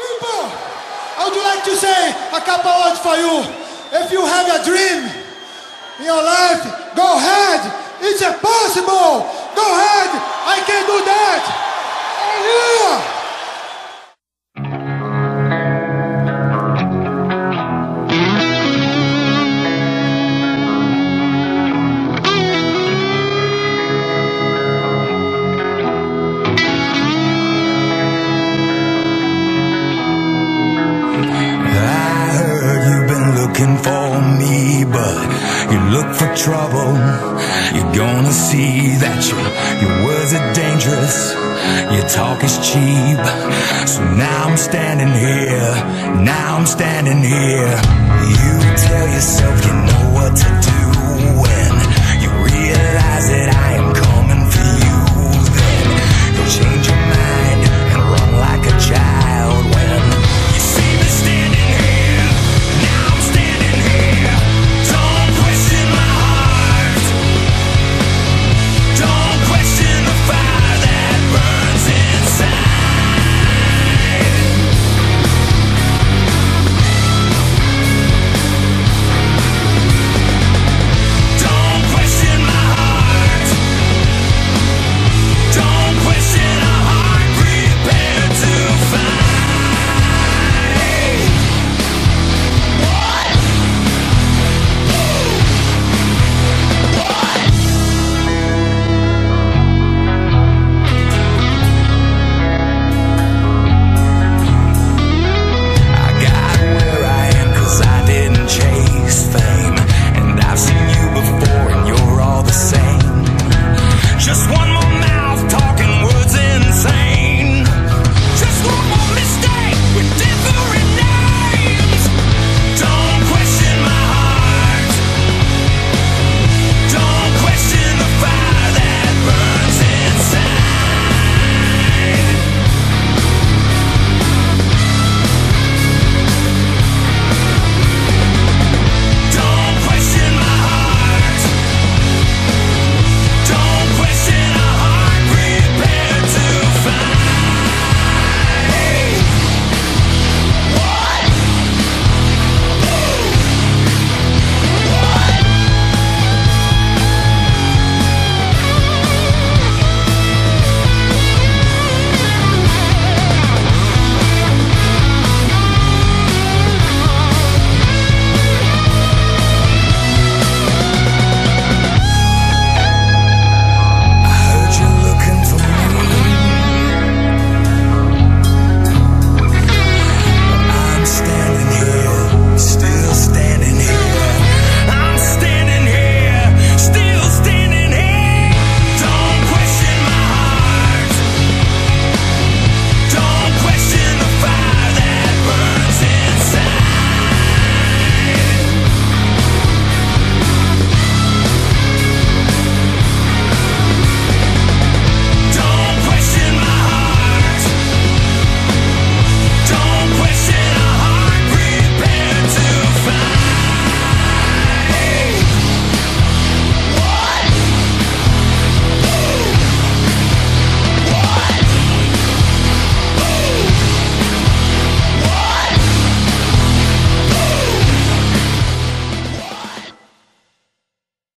People, I would like to say a couple words for you. If you have a dream in your life, go ahead. It's possible. Go ahead. I can do that. Hallelujah. Trouble, you're gonna see that your words are dangerous, your talk is cheap. So now I'm standing here, now I'm standing here. You tell yourself you know what to do when you realize it.